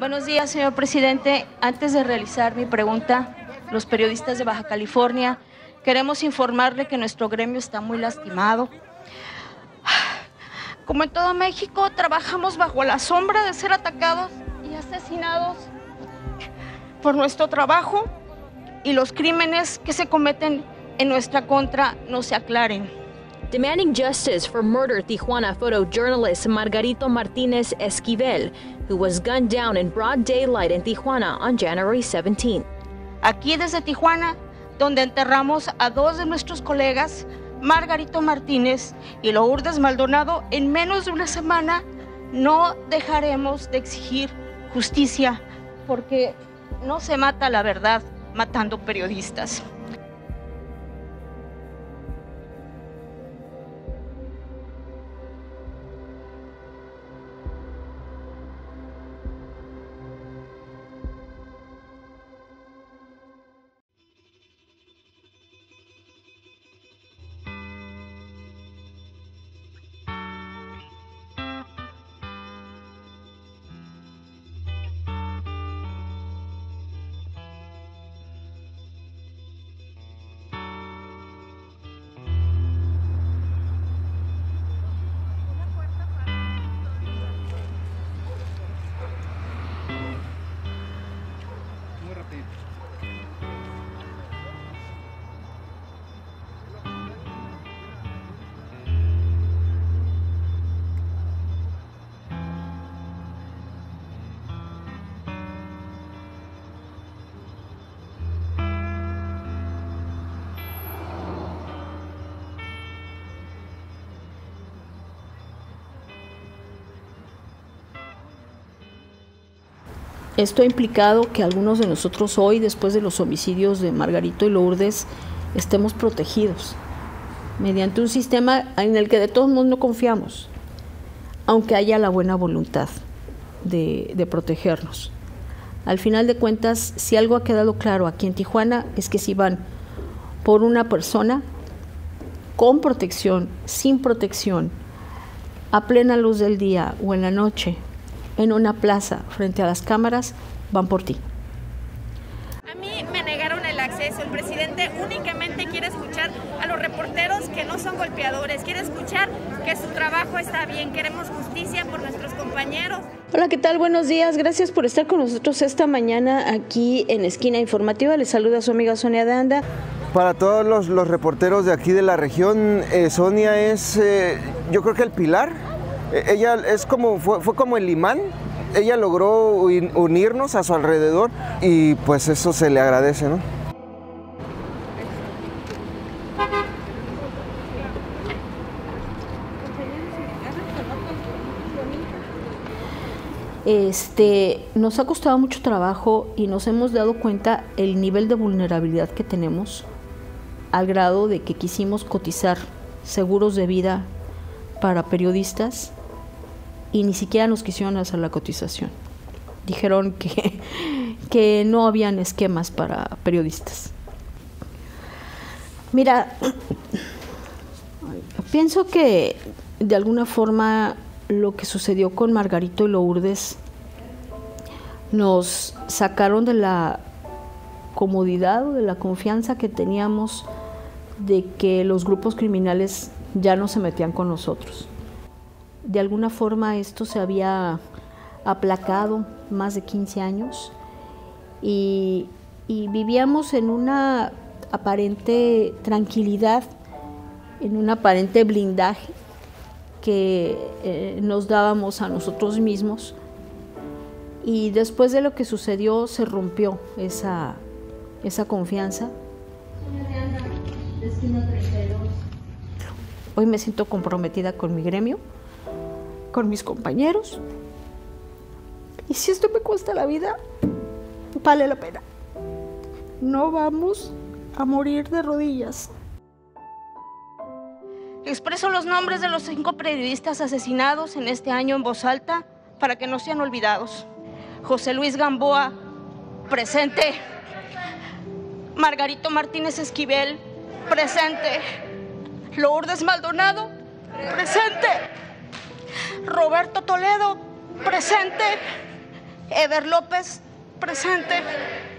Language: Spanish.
Buenos días, señor presidente. Antes de realizar mi pregunta, los periodistas de Baja California queremos informarle que nuestro gremio está muy lastimado. Como en todo México, trabajamos bajo la sombra de ser atacados y asesinados por nuestro trabajo, y los crímenes que se cometen en nuestra contra no se aclaren. Demanding justice for murdered Tijuana photojournalist Margarito Martínez Esquivel, who was gunned down in broad daylight in Tijuana on January 17. Aquí desde Tijuana, donde enterramos a dos de nuestros colegas, Margarito Martínez y Lourdes Maldonado, en menos de una semana, no dejaremos de exigir justicia, porque no se mata la verdad matando periodistas. Esto ha implicado que algunos de nosotros hoy, después de los homicidios de Margarito y Lourdes, estemos protegidos mediante un sistema en el que de todos modos no confiamos, aunque haya la buena voluntad de protegernos. Al final de cuentas, si algo ha quedado claro aquí en Tijuana, es que si van por una persona con protección, sin protección, a plena luz del día o en la noche, en una plaza frente a las cámaras, van por ti. A mí me negaron el acceso. El presidente únicamente quiere escuchar a los reporteros que no son golpeadores, quiere escuchar que su trabajo está bien. Queremos justicia por nuestros compañeros. Hola, ¿qué tal? Buenos días. Gracias por estar con nosotros esta mañana aquí en Esquina Informativa. Les saluda su amiga Sonia de Anda. Para todos los reporteros de aquí de la región, Sonia es, yo creo que el pilar. Ella es como, fue como el imán, ella logró unirnos a su alrededor y pues eso se le agradece, ¿no? Nos ha costado mucho trabajo y nos hemos dado cuenta el nivel de vulnerabilidad que tenemos, al grado de que quisimos cotizar seguros de vida para periodistas y ni siquiera nos quisieron hacer la cotización. Dijeron que no habían esquemas para periodistas. Mira, pienso que de alguna forma lo que sucedió con Margarito y Lourdes nos sacaron de la comodidad o de la confianza que teníamos de que los grupos criminales ya no se metían con nosotros. De alguna forma esto se había aplacado más de 15 años y vivíamos en una aparente tranquilidad, en un aparente blindaje que nos dábamos a nosotros mismos, y después de lo que sucedió se rompió esa confianza. Hoy me siento comprometida con mi gremio, con mis compañeros. Y si esto me cuesta la vida, vale la pena. No vamos a morir de rodillas. Expreso los nombres de los 5 periodistas asesinados en este año en voz alta para que no sean olvidados. José Luis Gamboa, presente. Margarito Martínez Esquivel, presente. Lourdes Maldonado, presente. Roberto Toledo, presente. Ever López, presente.